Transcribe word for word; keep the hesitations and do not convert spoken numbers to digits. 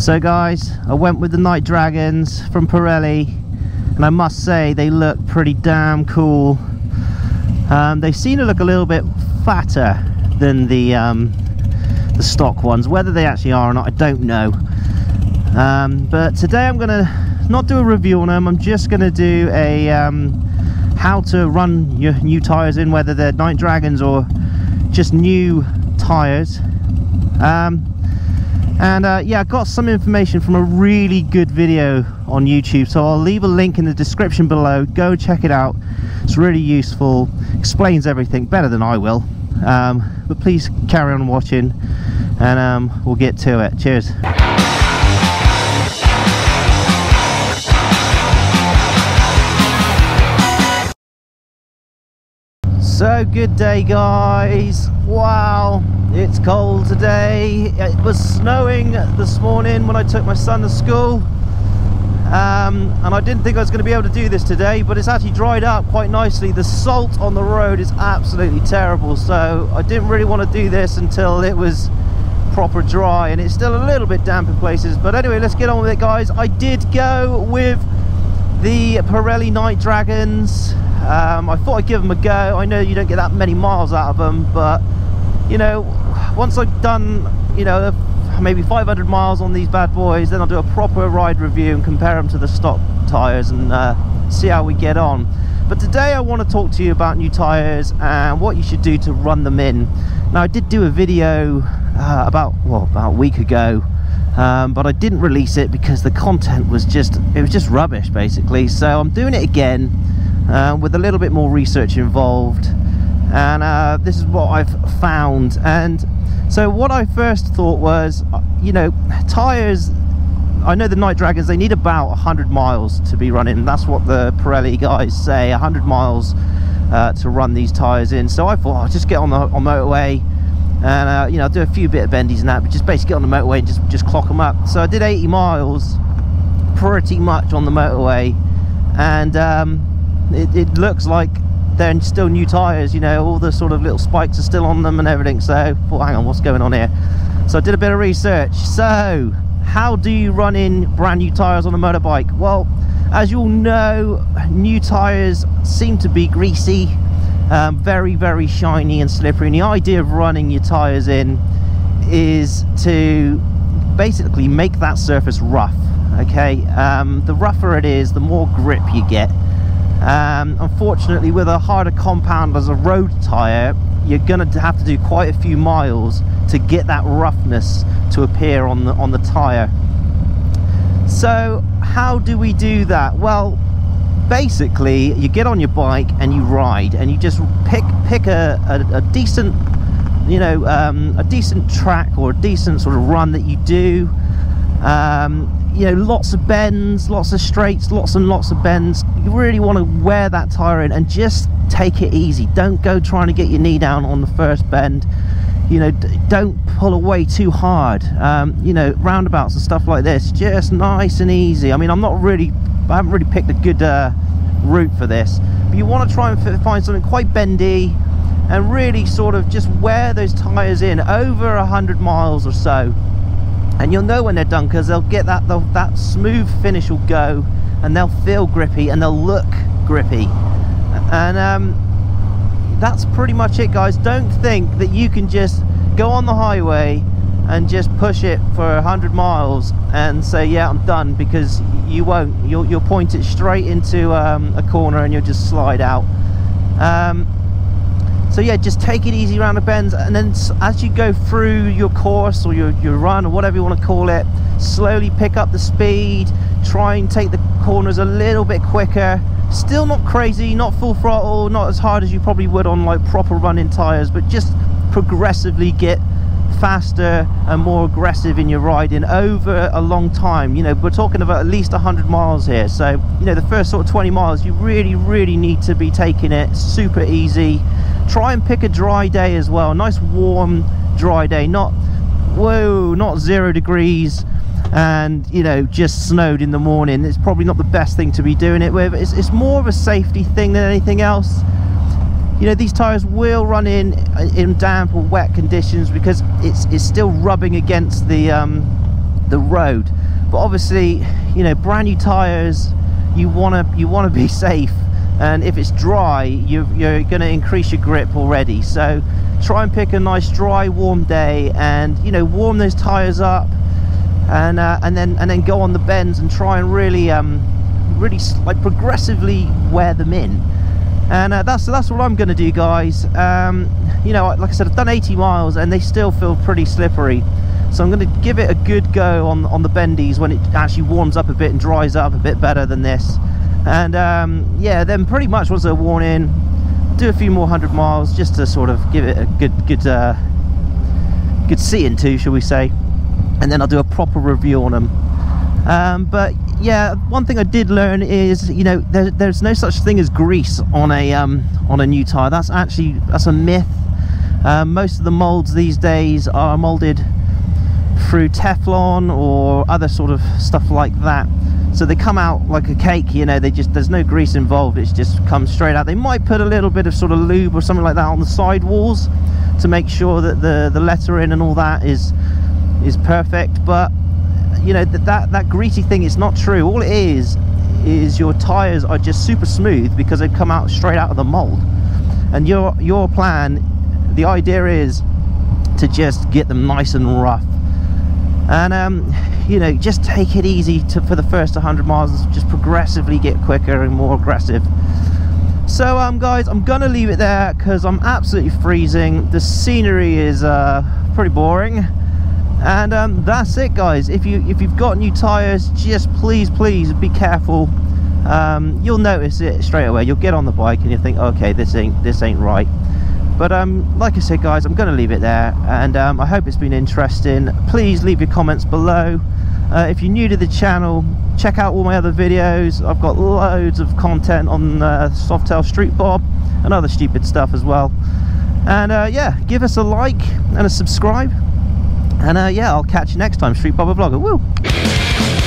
So guys, I went with the Night Dragons from Pirelli, and I must say they look pretty damn cool. Um, they seem to look a little bit fatter than the um, the stock ones. Whether they actually are or not, I don't know. Um, but today I'm gonna not do a review on them. I'm just gonna do a um, how to run your new tires in, whether they're Night Dragons or just new tires. Um, and uh, yeah, I got some information from a really good video on YouTube, so I'll leave a link in the description below. Go check it out, it's really useful, explains everything better than I will. Um, but please carry on watching, and um, we'll get to it. Cheers. So, good day guys. Wow, it's cold today. It was snowing this morning when I took my son to school, um, and I didn't think I was going to be able to do this today, but it's actually dried up quite nicely. The salt on the road is absolutely terrible, so I didn't really want to do this until it was proper dry, and it's still a little bit damp in places. But anyway, let's get on with it guys. I did go with the Pirelli Night Dragons. Um, I thought I'd give them a go. I know you don't get that many miles out of them, but you know, once I've done, you know, maybe five hundred miles on these bad boys, then I'll do a proper ride review and compare them to the stock tyres and uh, see how we get on. But today I want to talk to you about new tyres and what you should do to run them in. Now, I did do a video uh, about, well, about a week ago, um, but I didn't release it because the content was just, it was just rubbish basically. So I'm doing it again. Uh, with a little bit more research involved, and uh, this is what I've found. And so what I first thought was, you know, tires, I know the Night Dragons, they need about one hundred miles to be running. That's what the Pirelli guys say, one hundred miles uh, to run these tires in. So I thought, I'll oh, just get on the on motorway, and uh, you know, I'll do a few bit of bendies and that, but just basically get on the motorway and just just clock them up. So I did eighty miles pretty much on the motorway, and um It, it looks like they're still new tires, you know, all the sort of little spikes are still on them and everything. So, well, hang on, what's going on here? So I did a bit of research. So how do you run in brand new tires on a motorbike? Well, as you all know, new tires seem to be greasy, um, very very shiny and slippery, and the idea of running your tires in is to basically make that surface rough. Okay, um, the rougher it is, the more grip you get. Um, unfortunately, with a harder compound as a road tire, you're gonna have to do quite a few miles to get that roughness to appear on the on the tire. So how do we do that? Well, basically you get on your bike and you ride, and you just pick pick a, a, a decent, you know, um, a decent track or a decent sort of run that you do. Um, you know, lots of bends, lots of straights, lots and lots of bends. You really want to wear that tire in and just take it easy. Don't go trying to get your knee down on the first bend, you know, don't pull away too hard. Um, you know, roundabouts and stuff like this, just nice and easy. I mean, I'm not really, I haven't really picked a good uh, route for this, but you want to try and find something quite bendy and really sort of just wear those tires in over a hundred miles or so. And you'll know when they're done, because they'll get that they'll, that smooth finish will go, and they'll feel grippy and they'll look grippy. And um, that's pretty much it guys. Don't think that you can just go on the highway and just push it for one hundred miles and say, yeah, I'm done, because you won't. You'll, you'll point it straight into um, a corner and you'll just slide out. Um, So yeah, just take it easy around the bends, and then as you go through your course or your, your run or whatever you want to call it, slowly pick up the speed, try and take the corners a little bit quicker. Still not crazy, not full throttle, not as hard as you probably would on like proper running tires, but just progressively get faster and more aggressive in your riding over a long time. You know, we're talking about at least one hundred miles here, so you know, the first sort of twenty miles you really really need to be taking it super easy. Try and pick a dry day as well, a nice warm dry day, not whoa not zero degrees and you know, just snowed in the morning. It's probably not the best thing to be doing it with. It's, it's more of a safety thing than anything else. You know, these tires will run in in damp or wet conditions because it's, it's still rubbing against the um, the road. But obviously, you know, brand new tires, you wanna you wanna be safe, and if it's dry, you, you're gonna increase your grip already. So try and pick a nice dry, warm day, and you know, warm those tires up, and uh, and then and then go on the bends and try and really um really like progressively wear them in. And uh, that's that's what I'm gonna do, guys. Um, you know, like I said, I've done eighty miles and they still feel pretty slippery, so I'm gonna give it a good go on on the bendies when it actually warms up a bit and dries up a bit better than this. And um, yeah, then pretty much once they're worn in, do a few more hundred miles just to sort of give it a good good uh, good see into, shall we say, and then I'll do a proper review on them. Um, but yeah, one thing I did learn is, you know, there, there's no such thing as grease on a um, on a new tire. That's actually that's a myth. Uh, most of the molds these days are molded through Teflon or other sort of stuff like that, so they come out like a cake. You know, they just there's no grease involved. It's just comes straight out. They might put a little bit of sort of lube or something like that on the side walls to make sure that the the lettering and all that is is perfect, but you know, that, that that greasy thing is not true. All it is is your tires are just super smooth because they come out straight out of the mold, and your your plan, the idea is to just get them nice and rough, and um you know, just take it easy to for the first one hundred miles, just progressively get quicker and more aggressive. So um guys, I'm gonna leave it there because I'm absolutely freezing. The scenery is uh pretty boring. And um, that's it, guys. If you if you've got new tires, just please please be careful. Um, you'll notice it straight away. You'll get on the bike and you think, okay, this ain't this ain't right. But um, like I said, guys, I'm gonna leave it there. And um, I hope it's been interesting. Please leave your comments below. Uh, if you're new to the channel, check out all my other videos. I've got loads of content on uh, Softail Street Bob and other stupid stuff as well. And uh, yeah, give us a like and a subscribe. And uh, yeah, I'll catch you next time, Street Bobber Vlogger. Woo!